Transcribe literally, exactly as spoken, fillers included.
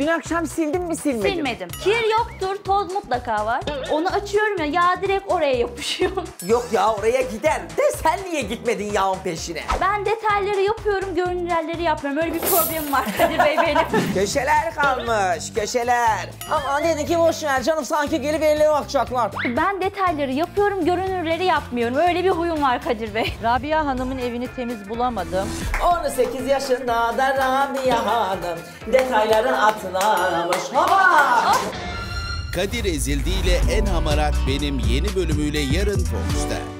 Dün akşam sildim mi silmedim? Silmedim. Kir yoktur, toz mutlaka var. Onu açıyorum ya, yağ direkt oraya yapışıyor. Yok ya, oraya gider. De sen niye gitmedin yağın peşine? Ben detayları yapıyorum, görünürleri yapmıyorum. Öyle bir problemim var Kadir Bey benim. Köşeler kalmış, köşeler. Ama dedi ki boş ver canım, sanki gelip elleri bakacaklar. Ben detayları yapıyorum, görünürleri yapmıyorum. Öyle bir huyum var Kadir Bey. Rabia Hanım'ın evini temiz bulamadım. on sekiz yaşında da Rabia Hanım detayların atlamış. Hava! Kadir Ezildi ile En Hamarat Benim yeni bölümüyle yarın Fox'ta.